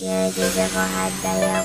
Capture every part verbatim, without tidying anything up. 夕日でご飯だよ。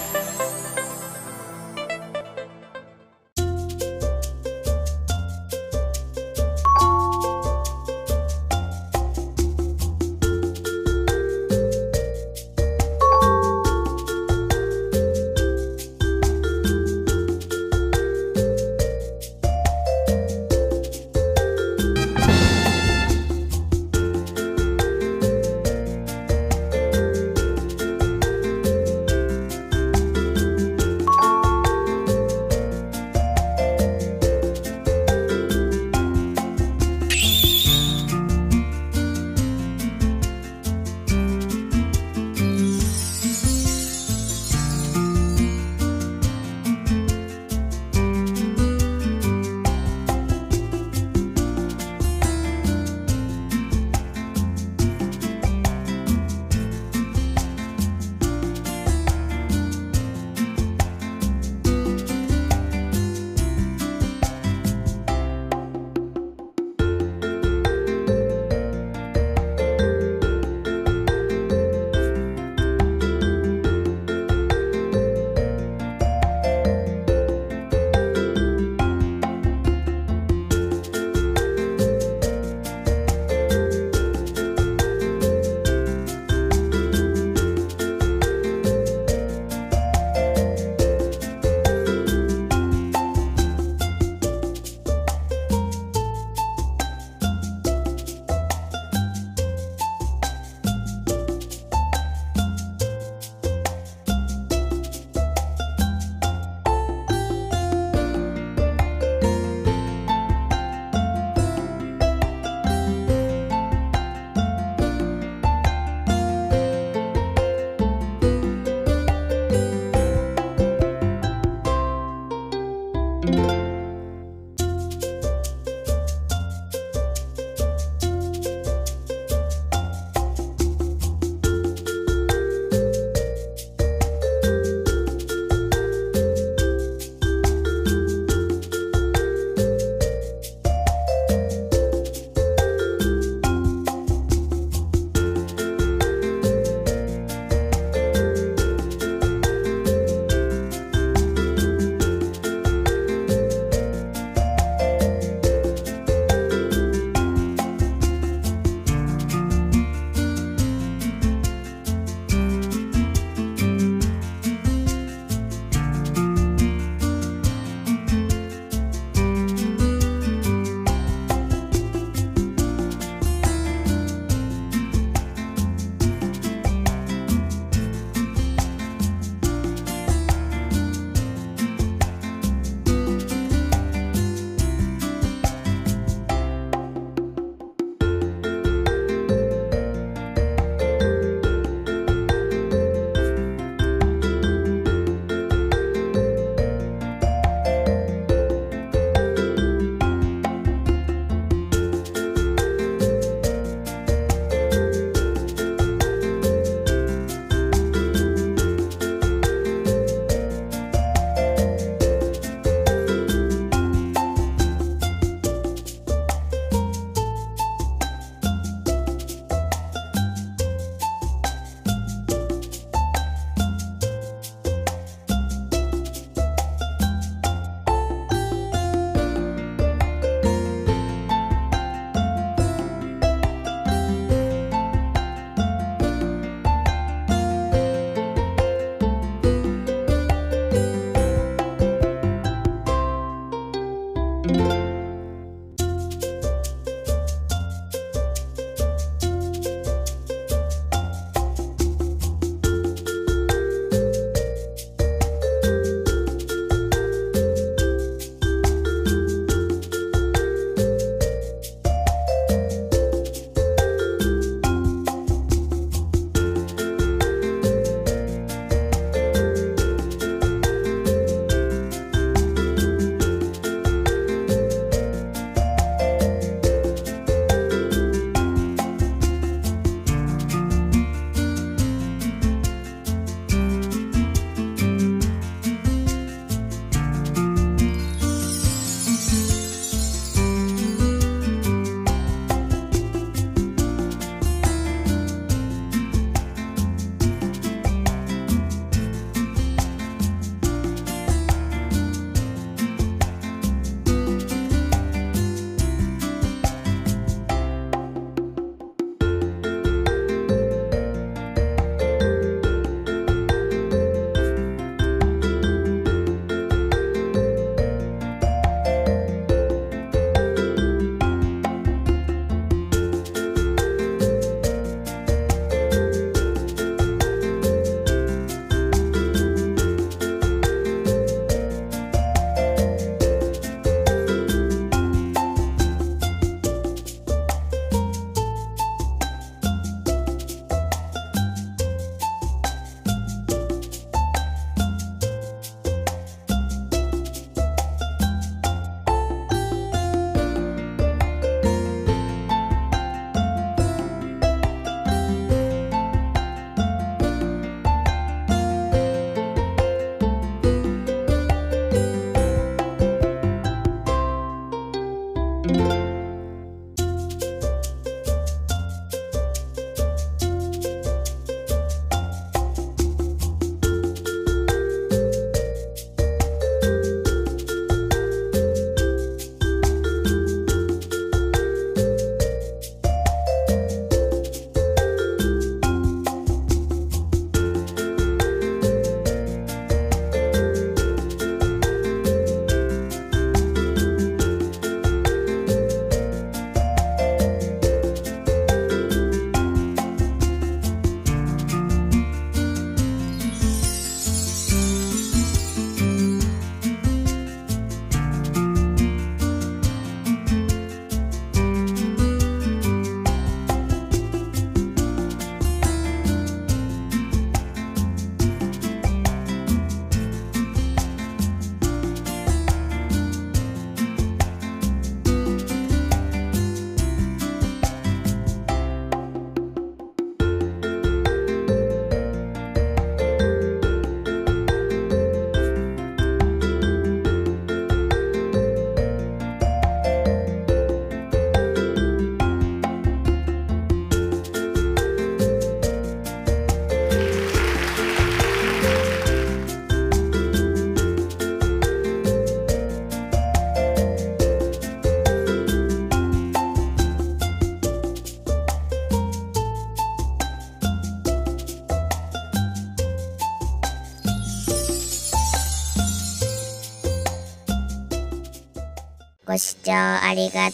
ご視聴ありがとうご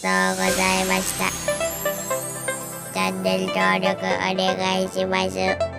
ざいました。チャンネル登録お願いします。